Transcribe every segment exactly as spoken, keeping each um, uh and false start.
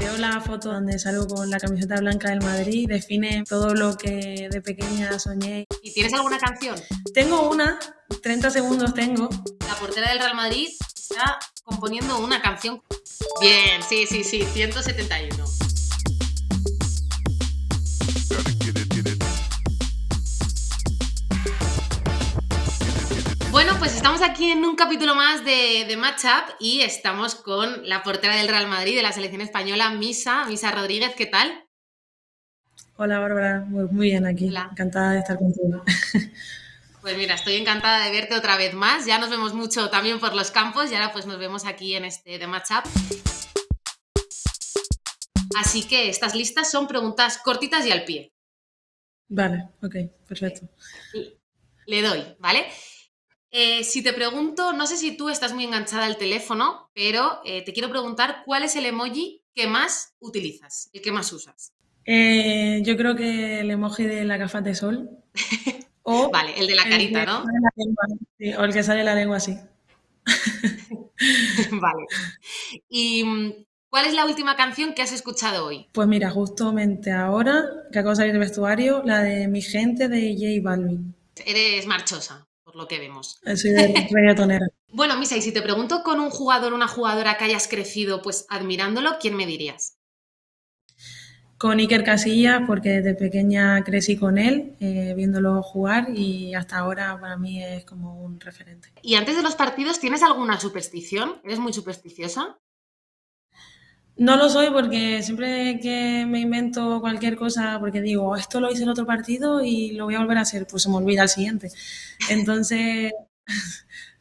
Yo la foto donde salgo con la camiseta blanca del Madrid define todo lo que de pequeña soñé. ¿Y tienes alguna canción? Tengo una, treinta segundos tengo. La portera del Real Madrid está componiendo una canción. Bien, sí, sí, sí, ciento setenta y uno. Bueno, pues estamos aquí en un capítulo más de, de Matchup y estamos con la portera del Real Madrid de la selección española, Misa, Misa Rodríguez, ¿qué tal? Hola, Bárbara, pues muy bien aquí, Hola. encantada de estar contigo. Pues mira, estoy encantada de verte otra vez más, ya nos vemos mucho también por los campos y ahora pues nos vemos aquí en este de Matchup. Así que estas listas son preguntas cortitas y al pie. Vale, ok, perfecto. Le doy, ¿vale? Eh, si te pregunto, no sé si tú estás muy enganchada al teléfono, pero eh, te quiero preguntar cuál es el emoji que más utilizas, el que más usas. Eh, yo creo que el emoji de la gafa de sol. O vale, el de la carita, el ¿no? La lengua, sí, o el que sale la lengua así. Vale. ¿Y cuál es la última canción que has escuchado hoy? Pues mira, justamente ahora, que acabo de salir del vestuario, la de Mi Gente de J Balvin. Eres marchosa. Por lo que vemos. Soy de reggaetonera. Bueno, Misa, y si te pregunto con un jugador o una jugadora que hayas crecido pues admirándolo, ¿quién me dirías? Con Iker Casillas, porque desde pequeña crecí con él, eh, viéndolo jugar y hasta ahora para mí es como un referente. ¿Y antes de los partidos tienes alguna superstición? ¿Eres muy supersticiosa? No lo soy porque siempre que me invento cualquier cosa, porque digo, esto lo hice en otro partido y lo voy a volver a hacer, pues se me olvida el siguiente. Entonces,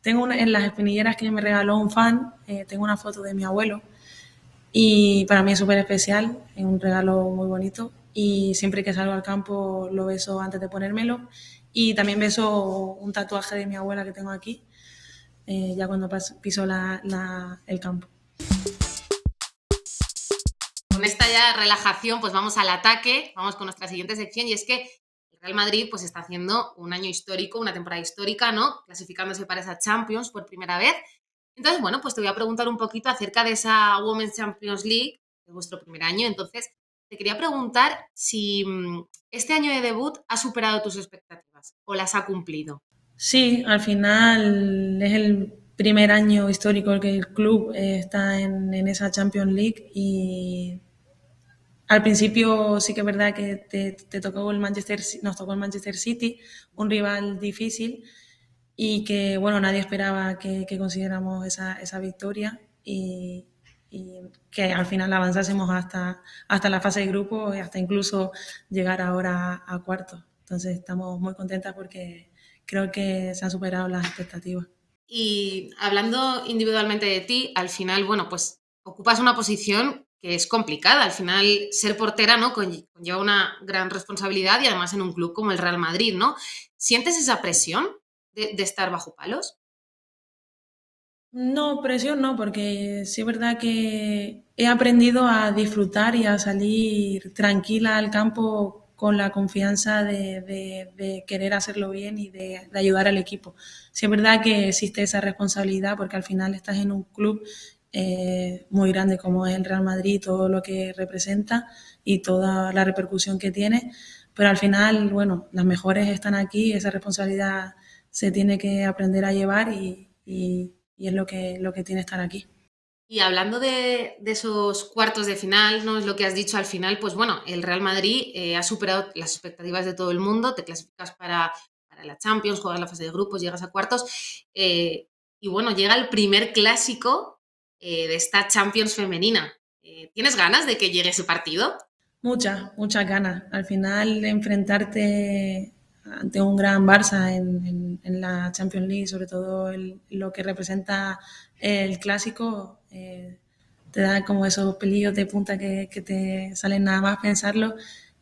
tengo una, en las espinilleras que me regaló un fan, eh, tengo una foto de mi abuelo y para mí es súper especial, es un regalo muy bonito y siempre que salgo al campo lo beso antes de ponérmelo y también beso un tatuaje de mi abuela que tengo aquí, eh, ya cuando paso, piso la, la, el campo. Con esta ya relajación, pues vamos al ataque, vamos con nuestra siguiente sección y es que el Real Madrid pues está haciendo un año histórico, una temporada histórica, ¿no? Clasificándose para esa Champions por primera vez. Entonces, bueno, pues te voy a preguntar un poquito acerca de esa Women's Champions League, de vuestro primer año. Entonces, te quería preguntar si este año de debut ha superado tus expectativas o las ha cumplido. Sí, al final es el primer año histórico que el club está en, en esa Champions League y al principio sí que es verdad que te, te tocó el Manchester, nos tocó el Manchester City, un rival difícil y que bueno nadie esperaba que, que consiguiéramos esa, esa victoria y, y que al final avanzásemos hasta, hasta la fase de grupo y hasta incluso llegar ahora a, a cuartos. Entonces estamos muy contentas porque creo que se han superado las expectativas. Y hablando individualmente de ti, al final, bueno, pues ocupas una posición que es complicada, al final ser portera, ¿no? Conlleva una gran responsabilidad y además en un club como el Real Madrid, ¿no? ¿Sientes esa presión de, de estar bajo palos? No, presión no, porque sí es verdad que he aprendido a disfrutar y a salir tranquila al campo con la confianza de, de, de querer hacerlo bien y de, de ayudar al equipo. Sí es verdad que existe esa responsabilidad porque al final estás en un club Eh, muy grande como es el Real Madrid, todo lo que representa y toda la repercusión que tiene, pero al final, bueno, las mejores están aquí, esa responsabilidad se tiene que aprender a llevar y, y, y es lo que, lo que tiene estar aquí. Y hablando de, de esos cuartos de final, ¿no? Es lo que has dicho al final, pues bueno, el Real Madrid eh, ha superado las expectativas de todo el mundo, te clasificas para, para la Champions, juegas la fase de grupos, llegas a cuartos eh, y bueno, llega el primer clásico Eh, de esta Champions femenina. Eh, ¿Tienes ganas de que llegue ese partido? Muchas, muchas ganas. Al final, enfrentarte ante un gran Barça en, en, en la Champions League, sobre todo el, lo que representa el Clásico, eh, te da como esos pelillos de punta que, que te salen nada más pensarlo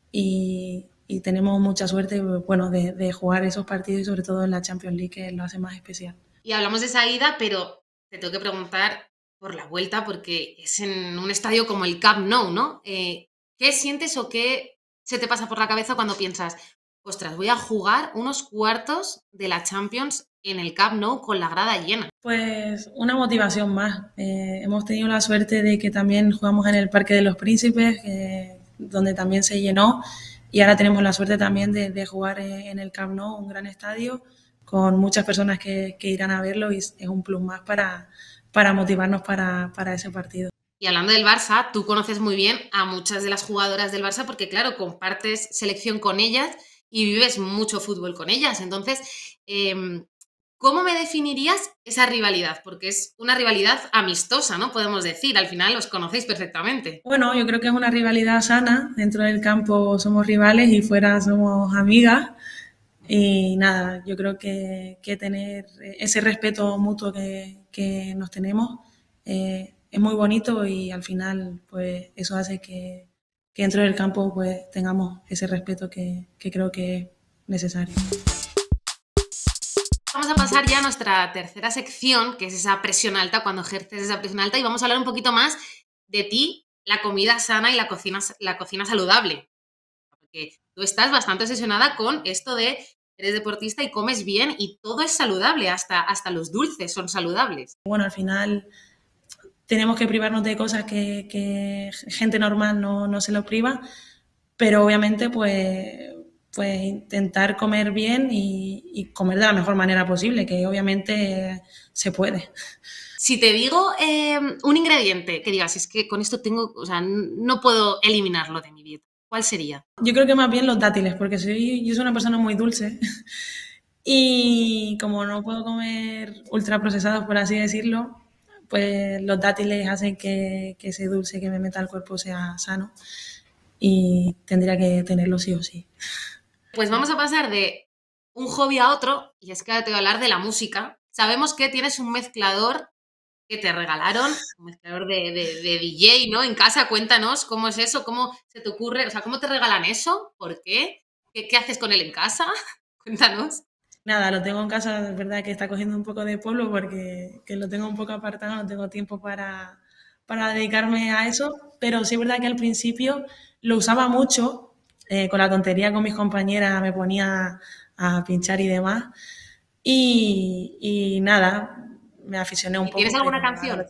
y, y tenemos mucha suerte bueno, de, de jugar esos partidos y sobre todo en la Champions League, que lo hace más especial. Y hablamos de esa ida, pero te tengo que preguntar por la vuelta, porque es en un estadio como el Camp Nou, ¿no? Eh, ¿Qué sientes o qué se te pasa por la cabeza cuando piensas, ostras, voy a jugar unos cuartos de la Champions en el Camp Nou con la grada llena. Pues una motivación más. Eh, hemos tenido la suerte de que también jugamos en el Parque de los Príncipes, eh, donde también se llenó, y ahora tenemos la suerte también de, de jugar en el Camp Nou, un gran estadio, con muchas personas que, que irán a verlo, y es un plus más para, para motivarnos para, para ese partido. Y hablando del Barça, tú conoces muy bien a muchas de las jugadoras del Barça porque, claro, compartes selección con ellas y vives mucho fútbol con ellas. Entonces, eh, ¿cómo me definirías esa rivalidad? Porque es una rivalidad amistosa, ¿no? Podemos decir, al final os conocéis perfectamente. Bueno, yo creo que es una rivalidad sana. Dentro del campo somos rivales y fuera somos amigas. Y nada, yo creo que, que tener ese respeto mutuo que, que nos tenemos eh, es muy bonito, y al final pues eso hace que, que dentro del campo pues tengamos ese respeto que, que creo que es necesario. Vamos a pasar ya a nuestra tercera sección, que es esa presión alta, cuando ejerces esa presión alta, y vamos a hablar un poquito más de ti, la comida sana y la cocina, la cocina saludable. Porque tú estás bastante obsesionada con esto de eres deportista y comes bien y todo es saludable, hasta, hasta los dulces son saludables. Bueno, al final tenemos que privarnos de cosas que, que gente normal no, no se lo priva, pero obviamente pues, pues intentar comer bien y, y comer de la mejor manera posible, que obviamente se puede. Si te digo eh, un ingrediente que digas, es que con esto tengo, o sea, no puedo eliminarlo de mi dieta, ¿cuál sería? Yo creo que más bien los dátiles, porque soy, yo soy una persona muy dulce y como no puedo comer ultraprocesados, por así decirlo, pues los dátiles hacen que, que ese dulce que me meta al cuerpo sea sano, y tendría que tenerlo sí o sí. Pues vamos a pasar de un hobby a otro, y es que te voy a hablar de la música. Sabemos que tienes un mezclador que te regalaron, un mezclador de, de, de D J, ¿no? En casa, cuéntanos cómo es eso, cómo se te ocurre, o sea, cómo te regalan eso, por qué, qué, qué haces con él en casa, cuéntanos. Nada, lo tengo en casa, es verdad que está cogiendo un poco de polvo porque que lo tengo un poco apartado, no tengo tiempo para, para dedicarme a eso, pero sí es verdad que al principio lo usaba mucho, eh, con la tontería con mis compañeras me ponía a pinchar y demás, y, y nada, me aficioné un poco. ¿Tienes alguna canción?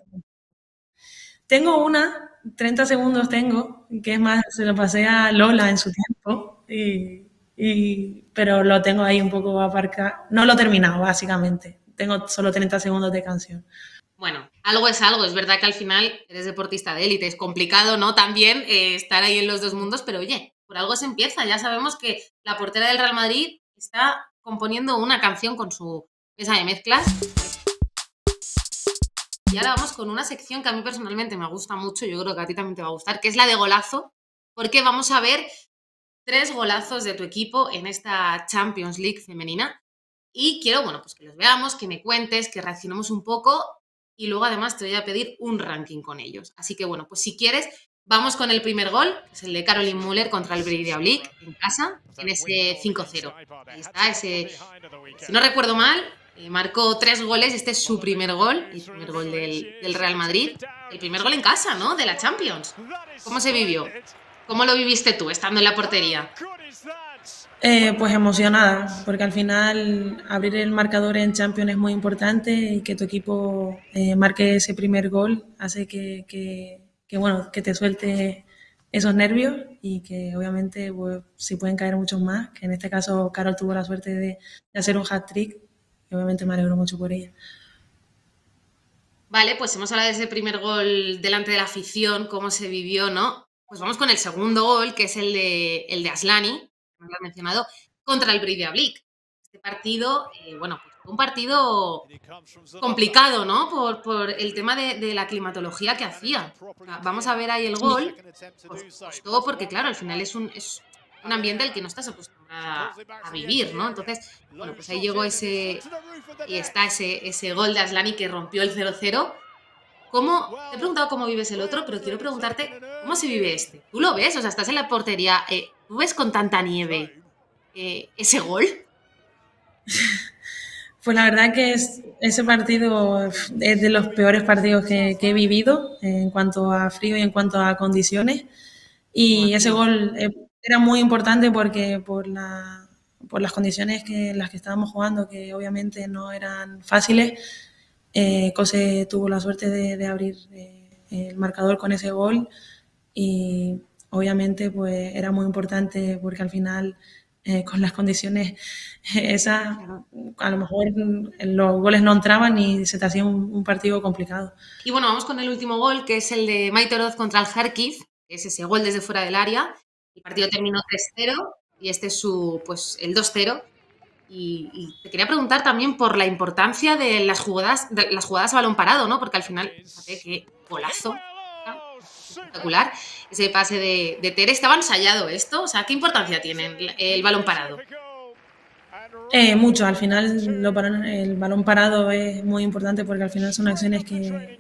Tengo una, treinta segundos tengo, que es más, se lo pasé a Lola en su tiempo, y... Y, pero lo tengo ahí un poco aparcado. No lo he terminado, básicamente. Tengo solo treinta segundos de canción. Bueno, algo es algo. Es verdad que al final eres deportista de élite. Es complicado, ¿no? También eh, estar ahí en los dos mundos. Pero oye, por algo se empieza. Ya sabemos que la portera del Real Madrid está componiendo una canción con su mesa de mezclas. Y ahora vamos con una sección que a mí personalmente me gusta mucho. Yo creo que a ti también te va a gustar, que es la de golazo. Porque vamos a ver tres golazos de tu equipo en esta Champions League femenina, y quiero, bueno, pues que los veamos, que me cuentes, que reaccionemos un poco, y luego además te voy a pedir un ranking con ellos. Así que bueno, pues si quieres, vamos con el primer gol, que es el de Caroline Müller contra el Breviablick en casa, en ese cinco cero. Ahí está, ese, si no recuerdo mal, eh, marcó tres goles, este es su primer gol, el primer gol del, del Real Madrid, el primer gol en casa, ¿no?, de la Champions. ¿Cómo se vivió? ¿Cómo lo viviste tú, estando en la portería? Eh, pues emocionada, porque al final abrir el marcador en Champions es muy importante, y que tu equipo eh, marque ese primer gol hace que, que, que, bueno, que te suelte esos nervios, y que obviamente pues, si pueden caer muchos más, que en este caso Carol tuvo la suerte de, de hacer un hat-trick, y obviamente me alegro mucho por ella. Vale, pues hemos hablado de ese primer gol delante de la afición, cómo se vivió, ¿no? Pues vamos con el segundo gol, que es el de, el de Aslani, que lo has mencionado, contra el Breviablick. Este partido, eh, bueno, pues un partido complicado, ¿no? Por, por el tema de, de la climatología que hacía. O sea, vamos a ver ahí el gol, pues, pues todo porque, claro, al final es un, es un ambiente al que no estás acostumbrada a vivir, ¿no? Entonces, bueno, pues ahí llegó ese, y está ese, ese gol de Aslani que rompió el cero cero. ¿Cómo? Te he preguntado cómo vives el otro, pero quiero preguntarte cómo se vive este. ¿Tú lo ves? O sea, estás en la portería. Eh, ¿Tú ves con tanta nieve eh, ese gol? Pues la verdad que es, ese partido es de los peores partidos que, que he vivido en cuanto a frío y en cuanto a condiciones. Y ese gol era muy importante porque por la, por las condiciones que, en las que estábamos jugando, que obviamente no eran fáciles, eh, Cose tuvo la suerte de, de abrir eh, el marcador con ese gol y obviamente pues era muy importante porque al final eh, con las condiciones esas a lo mejor los goles no entraban y se te hacía un, un partido complicado. Y bueno, vamos con el último gol, que es el de Maite Oroz contra el Herkiz, que es ese gol desde fuera del área. El partido terminó tres cero y este es su, pues, el dos cero. Y, y te quería preguntar también por la importancia de las jugadas, de las jugadas a balón parado, ¿no? Porque al final, fíjate qué golazo, espectacular, ese pase de, de Teres. ¿Estaba ensayado esto? O sea, ¿qué importancia tiene el, el balón parado? Eh, mucho. Al final lo, el balón parado es muy importante porque al final son acciones que,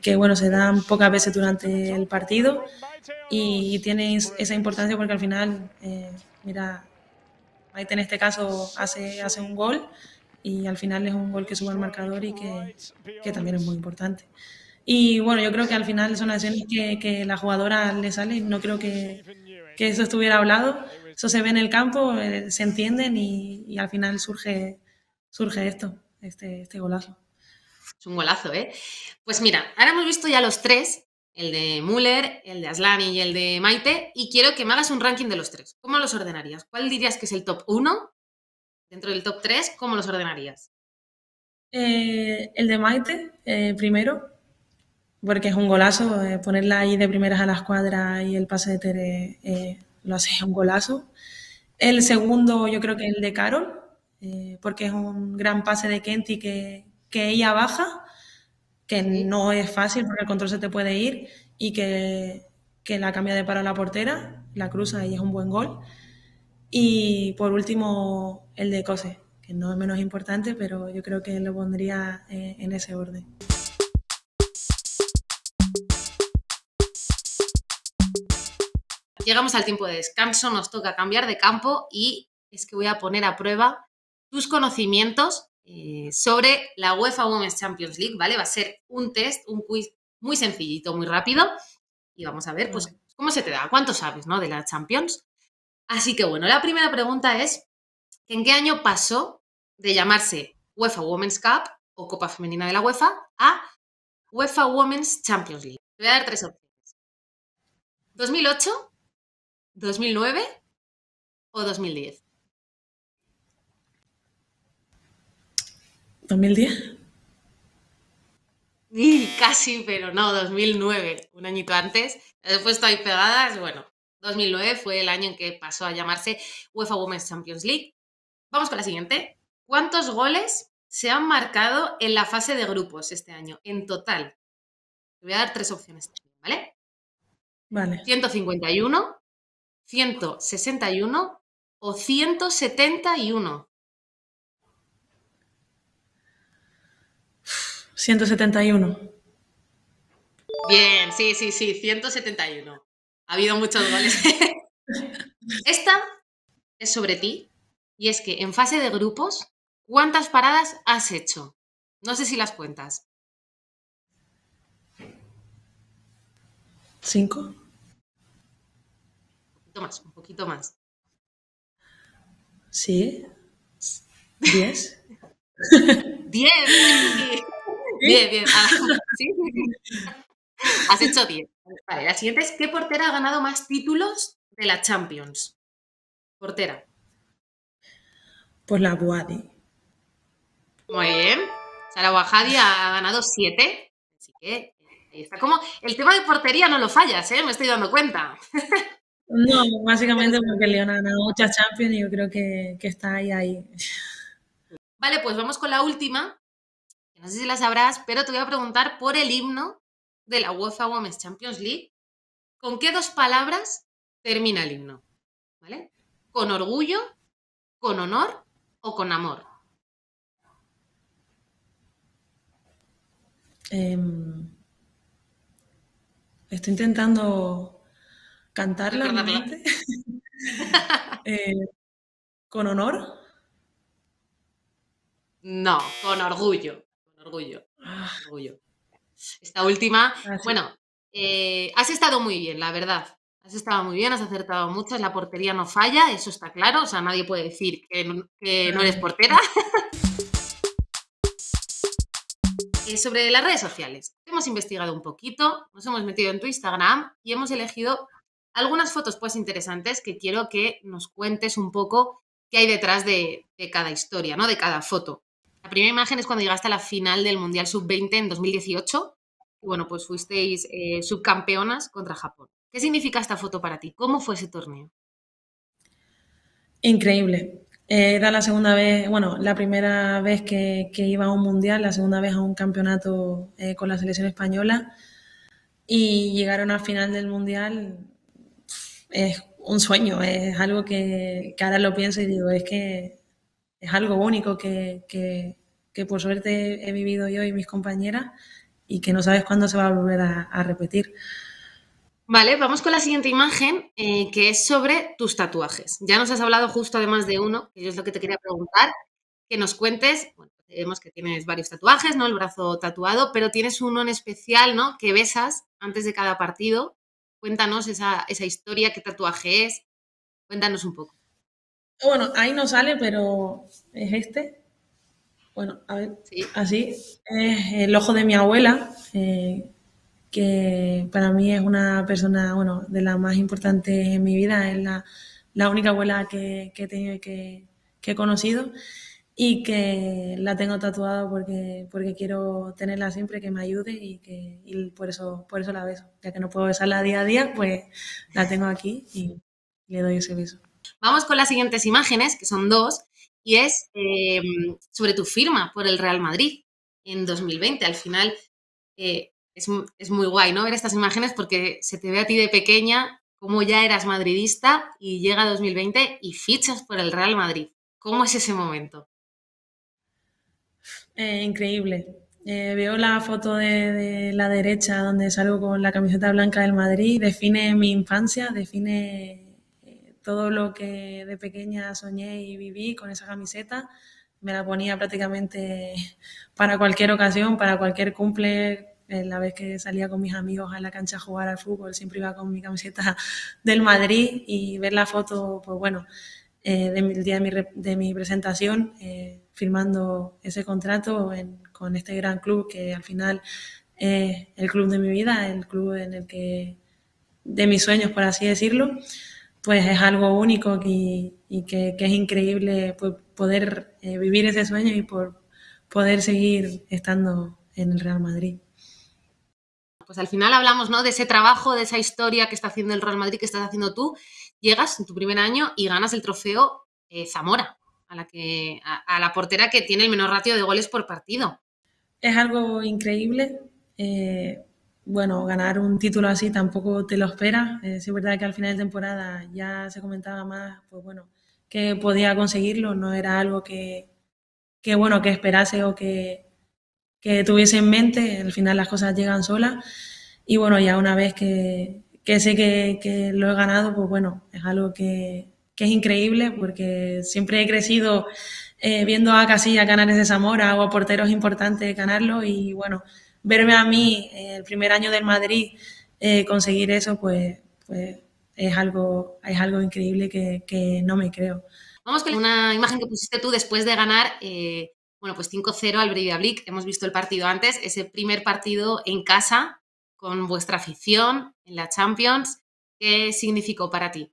que bueno, se dan pocas veces durante el partido y, y tiene esa importancia porque al final, eh, mira, Maite en este caso hace, hace un gol y al final es un gol que sube al marcador y que, que también es muy importante. Y bueno, yo creo que al final son acciones que, que la jugadora le sale. No creo que, que eso estuviera hablado. Eso se ve en el campo, eh, se entienden y, y al final surge, surge esto, este, este golazo. Es un golazo, ¿eh? Pues mira, ahora hemos visto ya los tres, el de Müller, el de Aslani y el de Maite, y quiero que me hagas un ranking de los tres. ¿Cómo los ordenarías? ¿Cuál dirías que es el top uno? Dentro del top tres, ¿cómo los ordenarías? Eh, el de Maite, eh, primero. Porque es un golazo, eh, ponerla ahí de primeras a la escuadra y el pase de Tere eh, lo hace un golazo. El segundo yo creo que es el de Carol, eh, porque es un gran pase de Kenty que, que ella baja, que no es fácil porque el control se te puede ir y que, que la cambia de paro a la portera, la cruza y es un buen gol. Y por último el de Cose, que no es menos importante, pero yo creo que lo pondría eh, en ese orden. Llegamos al tiempo de descanso, nos toca cambiar de campo y es que voy a poner a prueba tus conocimientos eh, sobre la UEFA Women's Champions League, ¿vale? Va a ser un test, un quiz muy sencillito, muy rápido y vamos a ver pues cómo se te da, cuánto sabes, ¿no?, de la Champions. Así que bueno, la primera pregunta es, ¿en qué año pasó de llamarse UEFA Women's Cup o Copa Femenina de la UEFA a UEFA Women's Champions League? Te voy a dar tres opciones. ¿dos mil ocho? ¿dos mil nueve o dos mil diez? ¿dos mil diez? Y casi, pero no, dos mil nueve, un añito antes. He puesto ahí pegadas, bueno, dos mil nueve fue el año en que pasó a llamarse UEFA Women's Champions League. Vamos con la siguiente. ¿Cuántos goles se han marcado en la fase de grupos este año, en total? Te voy a dar tres opciones, ¿vale? Vale. ciento cincuenta y uno... ¿ciento sesenta y uno o ciento setenta y uno? ciento setenta y uno. Bien, sí, sí, sí, ciento setenta y uno. Ha habido muchos goles. Esta es sobre ti y es que en fase de grupos, ¿cuántas paradas has hecho? No sé si las cuentas. ¿Cinco? Más, un poquito más. Sí. ¿Diez? ¡Diez! Sí. Bien, bien. Sí, sí. Has hecho diez. Vale, la siguiente es, ¿qué portera ha ganado más títulos de la Champions? Portera. Pues la Bouhadi. Muy bien. Sara Bouhadi ha ganado siete. Así que ahí está. Como el tema de portería no lo fallas, ¿eh? Me estoy dando cuenta. No, básicamente porque Leona ha ganado muchas Champions y yo creo que, que está ahí, ahí. Vale, pues vamos con la última. No sé si la sabrás, pero te voy a preguntar por el himno de la UEFA Women's Champions League. ¿Con qué dos palabras termina el himno? ¿Vale? ¿Con orgullo, con honor o con amor? Eh, estoy intentando cantarla en mi mente. eh, ¿Con honor? No, con orgullo. Con orgullo. Ah. orgullo. Esta última, ah, sí. Bueno, eh, has estado muy bien, la verdad. Has estado muy bien, has acertado muchas, la portería no falla, eso está claro, o sea, nadie puede decir que no, que no eres portera. Sobre las redes sociales, hemos investigado un poquito, nos hemos metido en tu Instagram y hemos elegido algunas fotos pues interesantes que quiero que nos cuentes un poco qué hay detrás de, de cada historia, ¿no? De cada foto. La primera imagen es cuando llegaste a la final del Mundial sub veinte en dos mil dieciocho. Y bueno, pues fuisteis eh, subcampeonas contra Japón. ¿Qué significa esta foto para ti? ¿Cómo fue ese torneo? Increíble. Era la segunda vez, bueno, la primera vez que, que iba a un mundial, la segunda vez a un campeonato eh, con la selección española, y llegar a una final del mundial es un sueño, es algo que, que ahora lo pienso y digo, es que es algo único que, que, que por suerte he vivido yo y mis compañeras y que no sabes cuándo se va a volver a, a repetir. Vale, vamos con la siguiente imagen, eh, que es sobre tus tatuajes. Ya nos has hablado justo además de uno, que yo es lo que te quería preguntar, que nos cuentes, bueno, vemos que tienes varios tatuajes, ¿no? El brazo tatuado, pero tienes uno en especial, ¿no? Que besas antes de cada partido. Cuéntanos esa, esa historia, qué tatuaje es, cuéntanos un poco. Bueno, ahí no sale, pero es este. Bueno, a ver, sí. Así es el ojo de mi abuela, eh, que para mí es una persona, bueno, de las más importantes en mi vida, es la, la única abuela que, que he tenido y que, que he conocido, y que la tengo tatuada porque, porque quiero tenerla siempre, que me ayude, y, que, y por, eso, por eso la beso. Ya que no puedo besarla día a día, pues la tengo aquí y le doy ese beso. Vamos con las siguientes imágenes, que son dos, y es eh, sobre tu firma por el Real Madrid en dos mil veinte. Al final... Eh, Es muy guay, ¿no? Ver estas imágenes porque se te ve a ti de pequeña, como ya eras madridista y llega dos mil veinte y fichas por el Real Madrid. ¿Cómo es ese momento? Eh, increíble. Eh, veo la foto de, de la derecha donde salgo con la camiseta blanca del Madrid. Define mi infancia, define todo lo que de pequeña soñé y viví con esa camiseta. Me la ponía prácticamente para cualquier ocasión, para cualquier cumple. La vez que salía con mis amigos a la cancha a jugar al fútbol, siempre iba con mi camiseta del Madrid, y ver la foto, pues bueno, eh, del día de mi, de mi presentación, eh, firmando ese contrato en, con este gran club que al final es eh, el club de mi vida, el club en el que, de mis sueños, por así decirlo, pues es algo único y, y que, que es increíble pues, poder eh, vivir ese sueño y por poder seguir estando en el Real Madrid. Pues al final hablamos, ¿no?, de ese trabajo, de esa historia que está haciendo el Real Madrid, que estás haciendo tú. Llegas en tu primer año y ganas el trofeo eh, Zamora, a la, que, a, a la portera que tiene el menor ratio de goles por partido. Es algo increíble. Eh, bueno, ganar un título así tampoco te lo esperas. Eh, sí, es verdad que al final de temporada ya se comentaba más, pues bueno, que podía conseguirlo. No era algo que, que bueno, que esperase o que... que tuviese en mente. Al final las cosas llegan solas y bueno, ya una vez que, que sé que, que lo he ganado, pues bueno, es algo que, que es increíble porque siempre he crecido eh, viendo a Casillas ganar ese Zamora o a porteros importantes ganarlo, y bueno, verme a mí eh, el primer año del Madrid eh, conseguir eso, pues, pues es, algo, es algo increíble que, que no me creo. Vamos con una imagen que pusiste tú después de ganar... Eh... Bueno, pues cinco cero al Breviablick. Hemos visto el partido antes, ese primer partido en casa con vuestra afición en la Champions. ¿Qué significó para ti?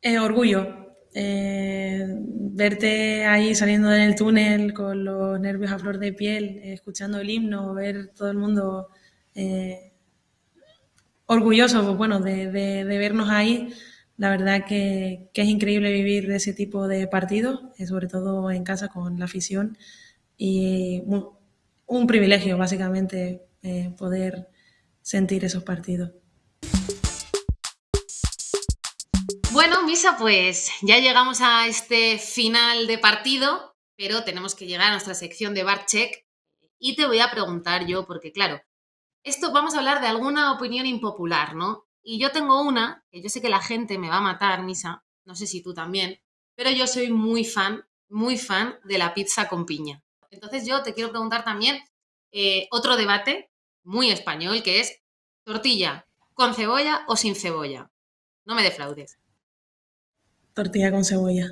Eh, orgullo. Eh, verte ahí saliendo del túnel con los nervios a flor de piel, eh, escuchando el himno, ver todo el mundo eh, orgulloso, pues bueno, de, de, de vernos ahí. La verdad que, que es increíble vivir ese tipo de partidos, sobre todo en casa con la afición, y un, un privilegio básicamente eh, poder sentir esos partidos. Bueno, Misa, pues ya llegamos a este final de partido, pero tenemos que llegar a nuestra sección de Bar Check y te voy a preguntar yo, porque claro, esto vamos a hablar de alguna opinión impopular, ¿no? Y yo tengo una, que yo sé que la gente me va a matar, Misa, no sé si tú también, pero yo soy muy fan, muy fan de la pizza con piña. Entonces yo te quiero preguntar también eh, otro debate muy español, que es tortilla ¿Con cebolla o sin cebolla? No me defraudes. Tortilla con cebolla.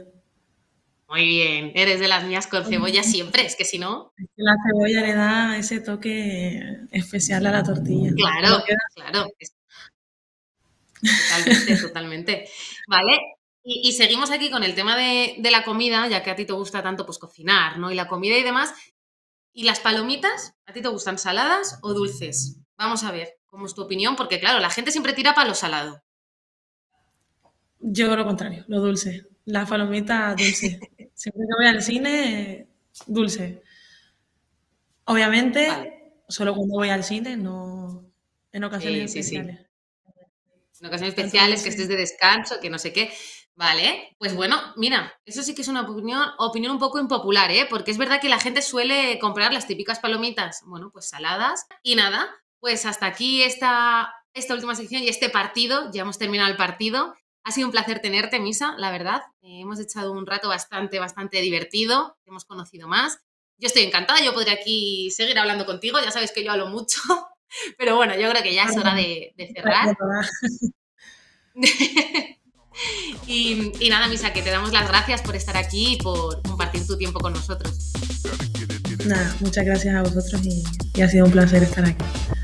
Muy bien, eres de las mías con cebolla siempre, es que si no... La cebolla le da ese toque especial a la tortilla. Claro, claro. Totalmente, totalmente. Vale, y, y seguimos aquí con el tema de, de la comida, ya que a ti te gusta tanto pues cocinar, ¿no? Y la comida y demás. ¿Y las palomitas? ¿A ti te gustan saladas o dulces? Vamos a ver, ¿cómo es tu opinión? Porque claro, la gente siempre tira para lo salado. Yo lo contrario, lo dulce. Las palomitas dulces. Siempre que voy al cine, dulce. Obviamente, vale. Solo cuando voy al cine, no en ocasiones sí, especiales. Sí, sí. En ocasiones especiales, entonces, que estés de descanso, que no sé qué. Vale, pues bueno, mira, eso sí que es una opinión, opinión un poco impopular, ¿eh? Porque es verdad que la gente suele comprar las típicas palomitas, bueno, pues saladas. Y nada, pues hasta aquí esta, esta última sección y este partido. Ya hemos terminado el partido. Ha sido un placer tenerte, Misa, la verdad. Eh, hemos echado un rato bastante, bastante divertido. Te hemos conocido más. Yo estoy encantada. Yo podría aquí seguir hablando contigo. Ya sabes que yo hablo mucho. Pero bueno, yo creo que ya es hora de, de cerrar. y, y nada, Misa, que te damos las gracias por estar aquí y por compartir tu tiempo con nosotros. Nada, muchas gracias a vosotros y, y ha sido un placer estar aquí.